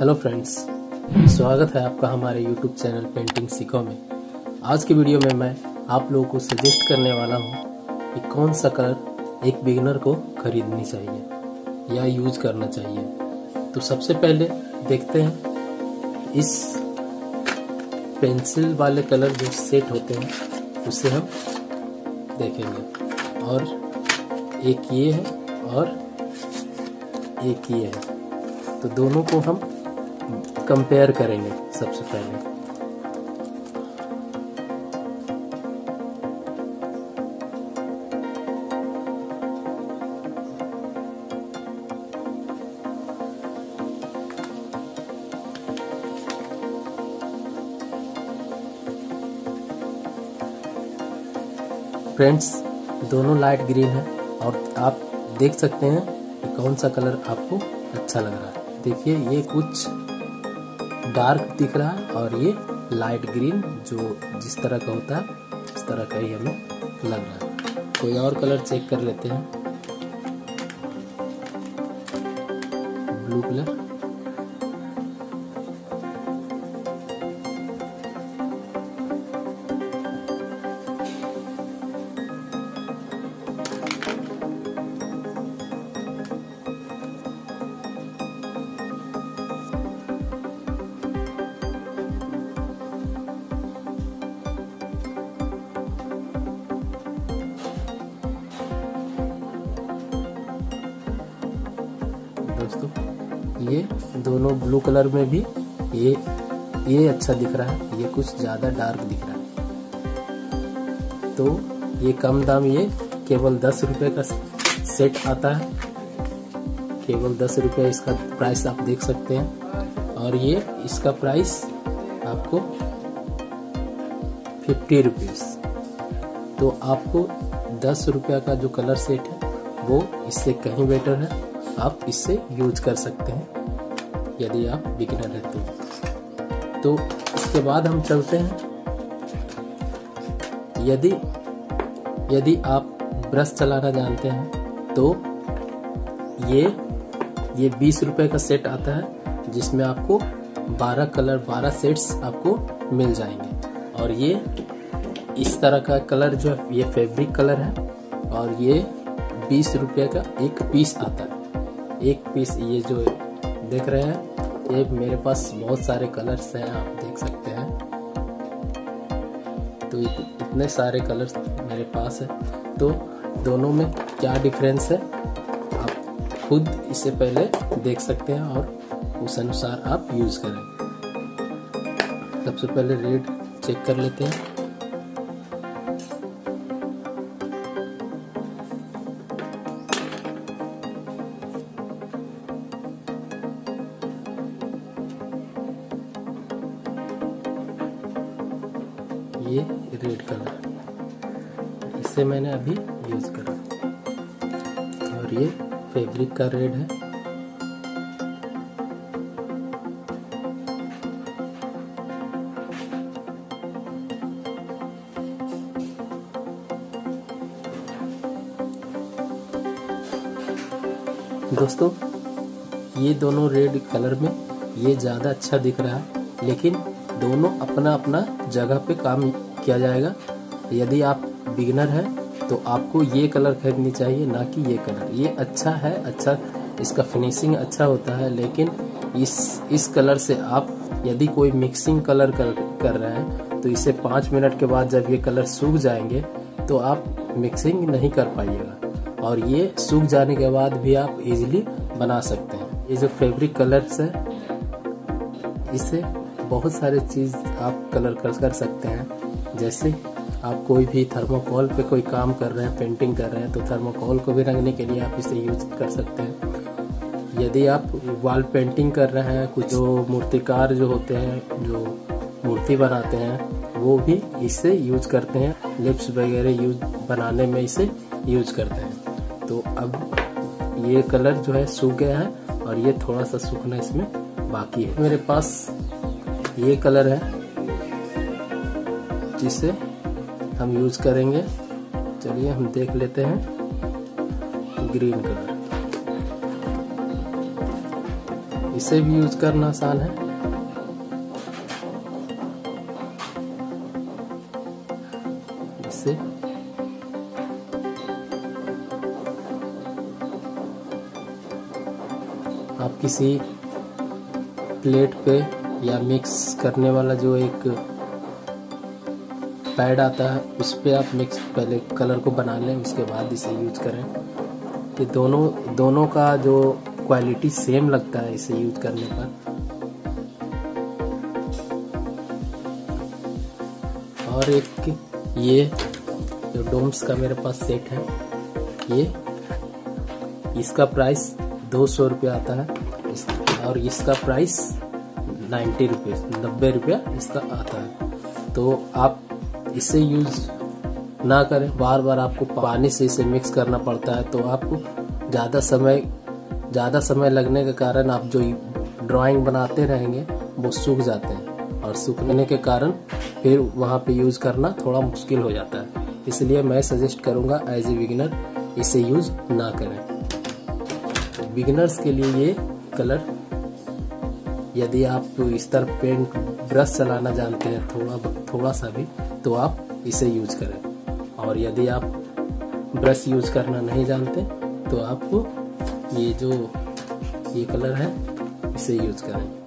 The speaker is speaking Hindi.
हेलो फ्रेंड्स, स्वागत है आपका हमारे यूट्यूब चैनल पेंटिंग सीखो में। आज के वीडियो में मैं आप लोगों को सजेस्ट करने वाला हूँ कि कौन सा कलर एक बिगिनर को खरीदनी चाहिए या यूज करना चाहिए। तो सबसे पहले देखते हैं इस पेंसिल वाले कलर जो सेट होते हैं उसे हम देखेंगे। और एक ये है और एक ये है, तो दोनों को हम कंपेयर करेंगे। सबसे पहले फ्रेंड्स दोनों लाइट ग्रीन है और आप देख सकते हैं कि कौन सा कलर आपको अच्छा लग रहा है। देखिए ये कुछ डार्क दिख रहा है और ये लाइट ग्रीन जो जिस तरह का होता है उस तरह का ही हमें लग रहा है। कोई और कलर चेक कर लेते हैं, ब्लू कलर। दोस्तों ये दोनों ब्लू कलर में भी ये अच्छा दिख रहा है, ये कुछ ज़्यादा डार्क दिख रहा है। तो ये कम दाम, ये केवल 10 रुपये का सेट आता है, केवल 10 रुपये इसका प्राइस आप देख सकते हैं। और ये इसका प्राइस आपको 50 रुपीज़। तो आपको 10 रुपया का जो कलर सेट है वो इससे कहीं बेटर है, आप इससे यूज कर सकते हैं यदि आप बिगिनर हैं तो इसके बाद हम चलते हैं। यदि आप ब्रश चलाना जानते हैं तो ये 20 रुपये का सेट आता है, जिसमें आपको 12 सेट्स आपको मिल जाएंगे। और ये इस तरह का कलर जो है ये फैब्रिक कलर है और ये 20 रुपये का एक पीस आता है। एक पीस ये जो देख रहे हैं, ये मेरे पास बहुत सारे कलर्स हैं, आप देख सकते हैं। तो इतने सारे कलर्स मेरे पास है, तो दोनों में क्या डिफरेंस है आप खुद इससे पहले देख सकते हैं और उस अनुसार आप यूज करें। सबसे पहले रेड चेक कर लेते हैं। ये रेड कलर, इसे मैंने अभी यूज करा। और ये फैब्रिक का रेड है। दोस्तों ये दोनों रेड कलर में ये ज्यादा अच्छा दिख रहा है, लेकिन दोनों अपना अपना जगह पे काम किया जाएगा। यदि आप बिगिनर हैं तो आपको ये कलर खरीदनी चाहिए, ना कि ये कलर। ये अच्छा है, अच्छा इसका फिनिशिंग अच्छा होता है, लेकिन इस कलर से आप यदि कोई मिक्सिंग कलर कर रहे हैं तो इसे 5 मिनट के बाद जब ये कलर सूख जाएंगे तो आप मिक्सिंग नहीं कर पाइएगा। और ये सूख जाने के बाद भी आप इजीली बना सकते हैं। ये जो फैब्रिक कलर्स है इसे बहुत सारे चीज़ आप कलर कर सकते हैं। जैसे आप कोई भी थर्मोकोल पे कोई काम कर रहे हैं, पेंटिंग कर रहे हैं, तो थर्मोकोल को भी रंगने के लिए आप इसे यूज कर सकते हैं। यदि आप वॉल पेंटिंग कर रहे हैं, कुछ जो मूर्तिकार जो होते हैं जो मूर्ति बनाते हैं वो भी इसे यूज करते हैं, लिप्स वगैरह यूज बनाने में इसे यूज करते हैं। तो अब ये कलर जो है सूख गया है और ये थोड़ा सा सूखना इसमें बाकी है। मेरे पास ये कलर है जिसे हम यूज करेंगे, चलिए हम देख लेते हैं। ग्रीन कलर, इसे भी यूज करना आसान है। इसे आप किसी प्लेट पे या मिक्स करने वाला जो एक पैड आता है उस पे आप मिक्स पहले कलर को बना लें, उसके बाद इसे यूज करें। ये दोनों का जो क्वालिटी सेम लगता है इसे यूज करने पर। और एक ये जो डोम्स का मेरे पास सेट है, ये इसका प्राइस 200 रुपया आता है और इसका प्राइस 90 रुपये इसका आता है। तो आप इसे यूज ना करें, बार बार आपको पानी से इसे मिक्स करना पड़ता है, तो आपको ज़्यादा समय लगने के कारण आप जो ड्राइंग बनाते रहेंगे वो सूख जाते हैं, और सूखने के कारण फिर वहाँ पे यूज़ करना थोड़ा मुश्किल हो जाता है। इसलिए मैं सजेस्ट करूँगा एज ए बिगिनर इसे यूज़ ना करें। बिगिनर्स के लिए ये कलर, यदि आप इस तरह पेंट ब्रश चलाना जानते हैं थोड़ा सा भी, तो आप इसे यूज करें। और यदि आप ब्रश यूज करना नहीं जानते तो आपको ये कलर है इसे यूज करें।